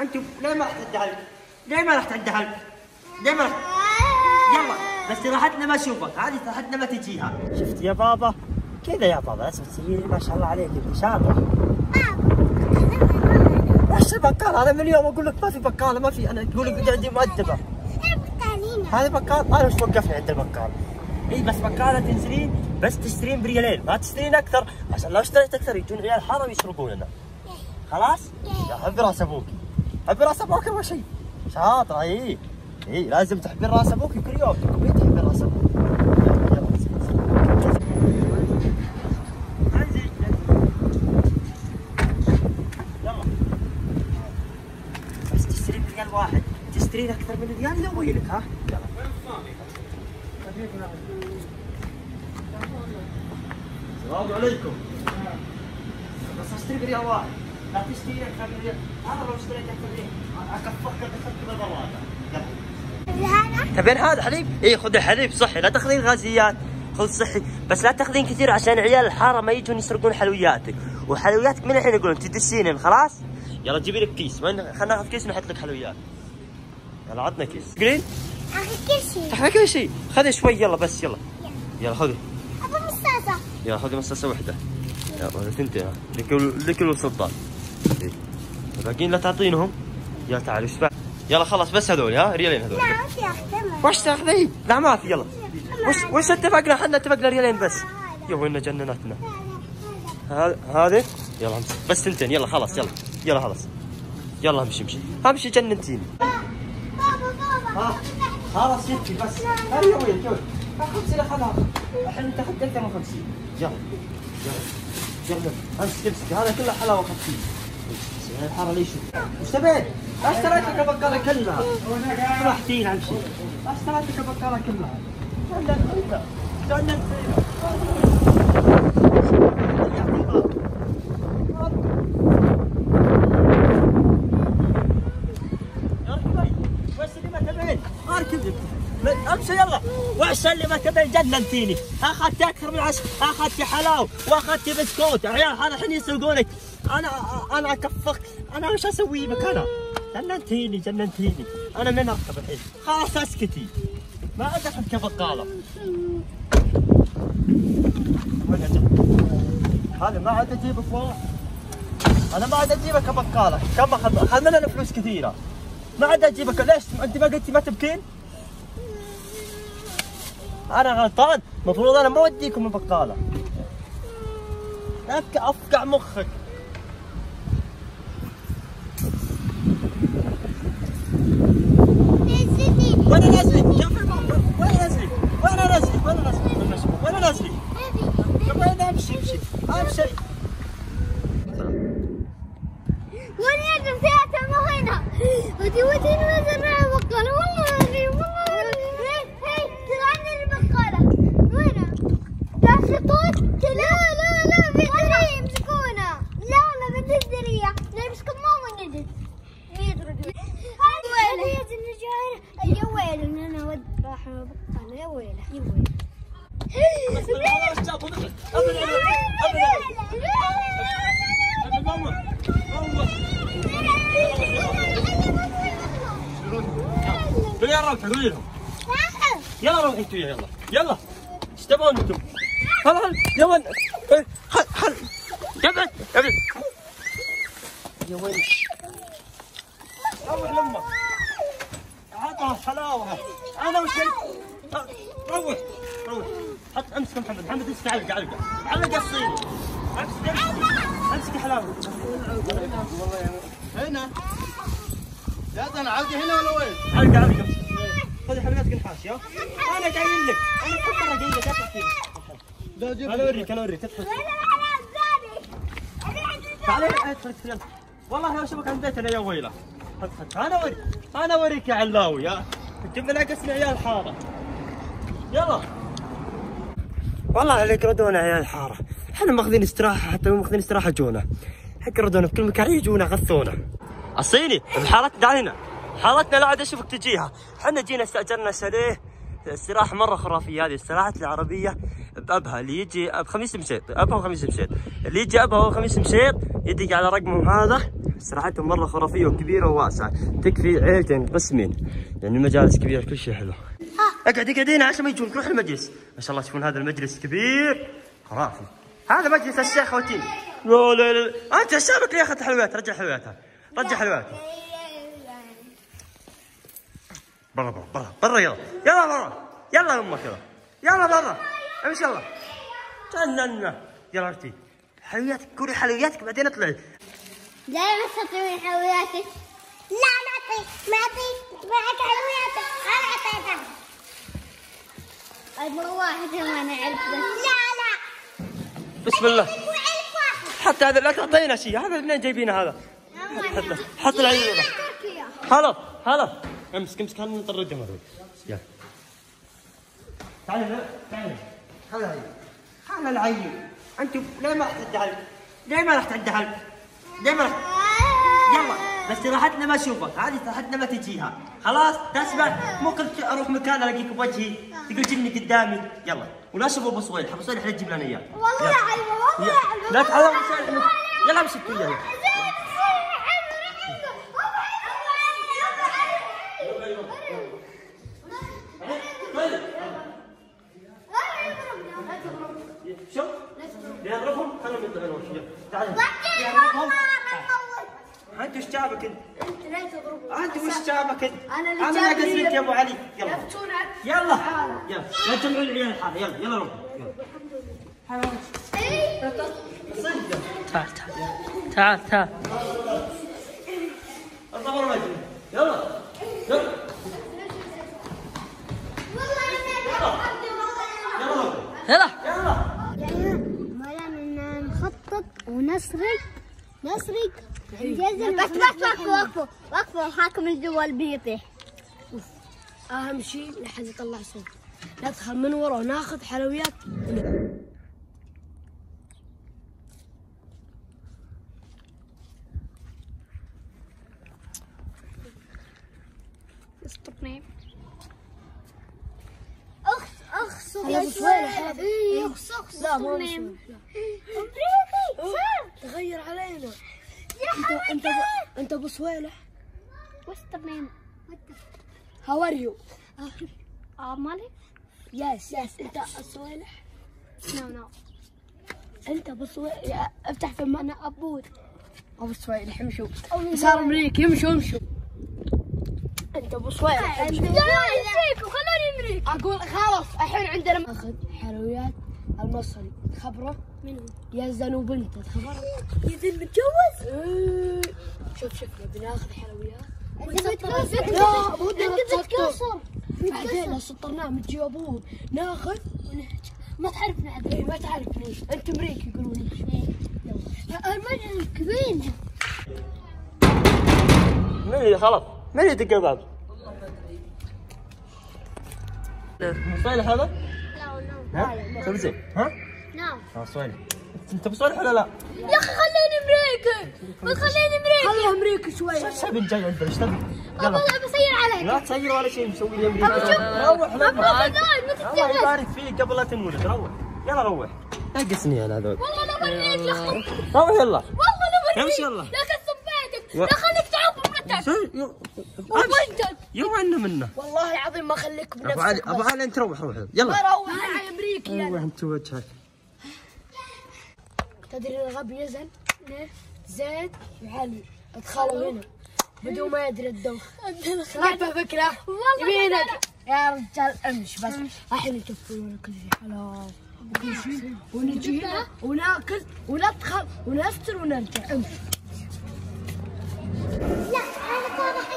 انتم ليه ما رحت عند اهلك؟ ليه ما رحت عند اهلك؟ ليه ما رحت؟ يلا بس راحتنا ما اشوفك، هذه راحتنا ما تجيها. شفت يا بابا؟ كذا يا بابا لازم تسوي ما شاء الله عليك انت شاطر. ايش بكال هذا؟ من اليوم اقول لك ما في بكال، ما في، انا تقول لي قد عندي مؤدبه. هذا بكال، انا مش وقفني عند البكال. اي بس بكاله تنزلين بس تشترين بريالين، ما تشترين اكثر، عشان لو اشتريت اكثر يجون عيال حرم يسرقوننا. خلاص؟ حبي راس ابوك. حبي راس ابوك اول شيء. شاطره. اي اي لازم تحبين راس ابوك كل يوم، تقومين تحبين راس ابوك. بس تشترين بريال واحد، تشترين اكثر من ريال لو ويلك ها؟ يلا. السلام عليكم. بس اشتري بريال واحد، لا تشتري اكثر من ريال، هذا لو اشتريت اكثر من اكفك دخلت بالضربه. يلا. تبين هذا حليب؟ اي خذي حليب صحي، لا تاخذين غازيات، خذ صحي، بس لا تاخذين كثير عشان عيال الحاره ما يجون يسرقون حلوياتك، وحلوياتك من الحين يقولون تدسينهم خلاص؟ يلا جيبي لك كيس، خلينا ناخذ كيس ونحط لك حلويات. يلا عطنا كيس. تقولين؟ اخذ كل شيء. تاخذ كل شيء، خذي شوي يلا بس يلا. يلا خذي. ابغى مصاصة. يلا خذي مصاصة واحدة. يلا ثنتين لكل سلطان. الباقيين لا تعطينهم. يلا تعال ايش بعد؟ يلا خلاص بس هذول ها ريالين هذول. لا ما في اخذ. وش تاخذي؟ لا ما في يلا. وش اتفقنا؟ احنا اتفقنا ريالين بس. يا وين جننتنا. هذه يلا بس ثنتين يلا خلاص يلا. يلا خلاص. يلا امشي امشي. امشي جننتيني. بابا خلاص ستي بس هذه وين جوي 50 خلاص الحين تاخذ اكثر من 50 يلا يلا يلا امسك امسك هذا كله حلاوه 50 الحاره ليش وش تبيت؟ اشتريت لك البقاله كلها رحتين عن شيء اشتريت لك البقاله كلها جنن امشي يلا وعش اللي ما تبين جننتيني اخذت اكثر من 10 اخذت حلاوه واخذت بسكوت عيال هذا الحين يسوقونك انا اكفك انا وش اسوي بك انا جننتيني جننتيني انا من اركب الحين خلاص اسكتي ما عندك كبقاله هذا ما عاد اجيبك والله انا ما عاد اجيبك كبقاله كم اخذ مننا فلوس كثيره ما عاد اجيبك ليش انت ما قلتي ما تبكين أنا غلطان، المفروض أنا ما أوديكم البقالة. لا أفقع مخك. وين نازلي؟ وين نازلي؟ وين نازلي؟ وين نازلي؟ وين نازلي؟ وين أمشي أمشي؟ أمشي. وين يجب سيارتي مو هنا. وتوديني وين البقالة والله أدري والله. يلا روحي انتوا يلا يلا ايش تبون انتم؟ هلا يا وين هلا ابعد ابعد يا ويلي روح لامك عطها حلاوه انا وش روح روح حط امسك محمد محمد امسك علقه علقه علقه الصيني امسك امسك حلاوه والله هنا لا انا علقه هنا ولا وين؟ علقه علقه خذي حلقاتك الحاشيه انا جاي لك انا كل مره جاي لك ادفع فيك انا اوريك انا اوريك ادفع فيك والله لو شبك عنديتنا يا ويله انا اوريك انا اوريك يا علاوي يا تجيب لنا قسم عيال الحاره يلا والله عليك ردونا عيال الحاره احنا ماخذين استراحه حتى ماخذين استراحه جونا حق ردونا بكل مكان يجونا غثونا الصيني بحارتنا علينا حالتنا لا عاد اشوفك تجيها، احنا جينا استاجرنا شاليه استراحه مره خرافيه هذه استراحه العربيه بابها اللي يجي بخميس مشيط، ابها وخميس مشيط، اللي يجي ابها وخميس مشيط يدق على رقمهم هذا. ساحتهم مره خرافيه وكبيره وواسعه، تكفي عيلتين قسمين، يعني مجالس كبيره كل شيء حلو. اقعد اقعدين عشان ما يجونك، روح المجلس. ما شاء الله تشوفون هذا المجلس كبير خرافي، هذا مجلس الشيخ وتين. لا لا لا انت شابك ليه اخذت حلويات؟ رجع حلوياتها، رجع حلوياتها برا برا برا برا، يلا يلا برا، يلا يا امك يلا يلا برا، امشي يلا تننا يلا ارتي حلوياتك، كوري حلوياتك بعدين اطلعي. لا ما تطلعي حلوياتك، لا ما اعطيك ما اعطيك معك حلوياتك، انا اعطيتها ابغى واحده وانا اعرف بس. لا لا بسم الله، حتى هذا لا تعطينا شيء، هذا منين جايبينه هذا؟ حط العيون هلا هلا، امسك امسك هل نطرده مره. يلا تعال تعال، خلها هي خلها العيون. انتم ليه ما رحت عند اهلك؟ ليه ما رحت عند اهلك؟ ليه ما رحت؟ يلا بس راحتنا ما اشوفك، هذه راحتنا ما تجيها، خلاص تسمع؟ مو كنت اروح مكان الاقيك بوجهي تقول جني قدامي. يلا ولا اشوف ابو صويح، ابو صويح لا تجيب لنا اياه والله والله، لا تحاول ابو صويح. يلا امسك وياه انا قسمت يا ابو علي. يلا يلا يلا لا تجمعوا العيال الحالة، يلا يلا روحوا يلا. تعال تعال تعال تعال اطلع برا، يلا يلا يلا يلا. ما لنا نخطط ونسرق نسرق بس بس وقفوا وقفوا، حاكم الدول بيطيح. اهم شيء لحد يطلع صوت، ندخل من ورا وناخذ حلويات. استقني اخ اخ اخ اخ نام. تغير علينا انت انت ابو صويلح. وش تمام هاو ار يو؟ مالك يس يس انت صويلح. نو نو انت ابو صويلح، افتح فمي انا ابوك ابو صويلح. امشوا صار امريكي، امشوا امشوا انت ابو صويلح خلوني امريكي. اقول خلاص الحين عندنا ناخذ حلويات المصري. خبره منو يزن وبنته خبره يزن متجوز. شوف شوف بناخذ حلويات لا بدنا نتكسر بعدين لو سطرناه متجي ابوه ناخذ ونهجر. ما تعرفنا عاد ما تعرفنا انت امريكي يقولون. يلا المجلس كبير من اللي خلص من اللي دق الباب؟ والله ما ادري. صالح هذا؟ ها؟ سوي زين ها؟ نعم. صويلح انت ابو صويلح ولا لا؟ يا اخي خليني امريكي، ما تخليني امريكي. خليها امريكي شوي. شو تبي جاي عندنا؟ ايش تبي؟ يلا بسير عليك. لا تسير ولا شيء مسوي لي امريكي. روح روح الله يبارك فيك قبل لا تنولد. روح يلا روح. ناقصني انا هذول. والله لا بريك لا اخطبك. روح يلا. والله لا بريك. يلا. لا كسب بيتك، لا خليك تعب ابنتك. وبنتك. يوعنا منه. والله العظيم ما خليك بنفسك. ابو علي ابو علي انت روح روح يلا. ايوه انت وجهك. تدري الغبي يزن زيد وعلي ادخلوا هنا بدون ما يدري الدوخ. عارفه فكره يمينك يا رجال. امش بس الحين يكفونا كل شيء حلال وكل شيء، ونجي وناكل وندخل ونفطر ونرجع. امش لا انا طالعه.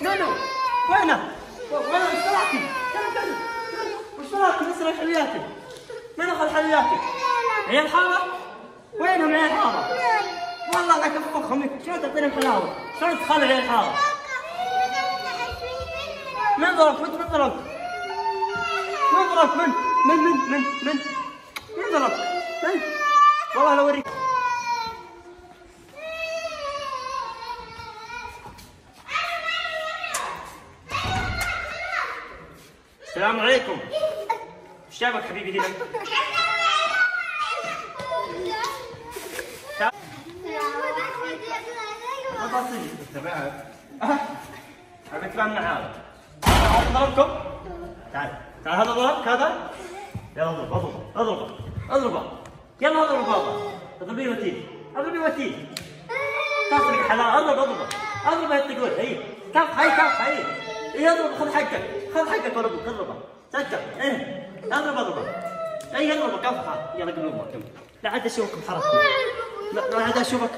نانو وانا بسرعتي بسرعتي نسرق حلياتي. من اخذ حلياتي؟ عيال حاره؟ وينهم عيال حاره؟ والله لك افخهم منك، شلون تعطيني حلاوه؟ شلون تخلي عيال حاره؟ من ضربك؟ من ضربك؟ من ضربك؟ من ضربك؟ من؟ والله لو اوريك السلام عليكم. ايش جابك حبيبي دينا؟ ما تصير تبعت. عم تفهمنا هذا. هذا ضربكم؟ تعال تعال هذا ضربك هذا؟ يلا اضرب اضرب اضربه اضربه. يلا اضرب بابا. اضربيه وتيجي. اضربيه وتيجي. تسرق حلال اضرب اضربه. اضربه يا التقول اي. كف هي كف هي. ايه اضرب خذ حقك خذ حقك ولا ابوك اضربه سكر ايه اضرب اضربه اي اضربه كفخه يلا قبل امك لا عاد اشوفك بحركتنا ما عاد اشوفك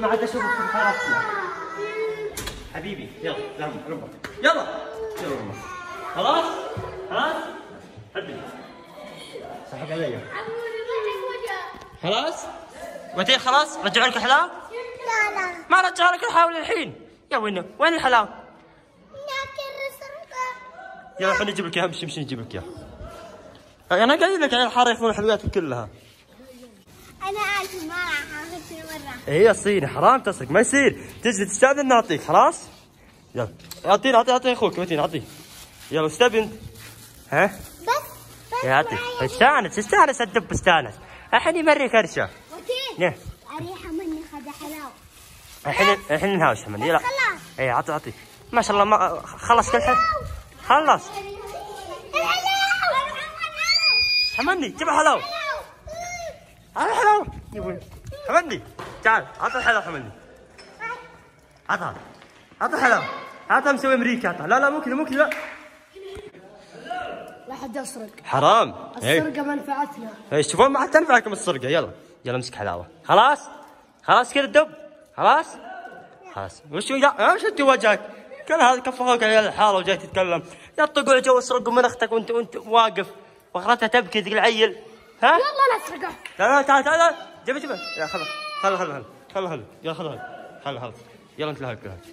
ما عاد اشوفك بحركتنا حبيبي يلا لهم ربك يلا يلا ربك خلاص خلاص حبيبي سحب علي خلاص متى خلاص رجعوا لك الحلاوه لا لا ما رجعوا لك الحلاوه الحين يا وينه وين الحلاوه يلا خليني اجيب لك اياها مشي نجيب لك اياها. انا قايل لك عيال حاره ياخذون حلوياتك كلها. انا عارف ما راح اخذ كل مره. اي الصيني حرام تسرق ما يصير، تجي تستاذن نعطيك خلاص؟ يلا اعطيني اعطي اخوك متين اعطيه. يلا ايش تبي انت؟ ها؟ بس يعطيك استانس استانس الدب استانس، الحين يمريك هرشه. متين؟ نعم. اريحه مني خذ حلاوه. الحين نهاوشها مني يلا. خلاص. اي اعطي اعطيه. ما شاء الله ما خلص كل حلو. خلص حمدني جيب الحلاوة هذا الحلاوة حمدني تعال عطى الحلاوة حمدني عطى عطى الحلاوة عطى مسوي امريكا عطى لا لا ممكن ممكن لا لا حد يسرق حرام السرقة منفعتنا ايش تشوفون ما حد تنفعكم السرقة يلا يلا امسك حلاوة خلاص خلاص كذا الدب خلاص خلاص وش وش انت وجهك كل هذا كفخوك يا عيال الحاره وجاي تتكلم يا تطقوا جو اسرقوا من اختك وانت واقف واخرتها تبكي ذيك العيل ها؟ والله لا اسرقه لا تعال تعال جيبه جيبه يا خله خله خله خله يلا خله يلا انت لهاك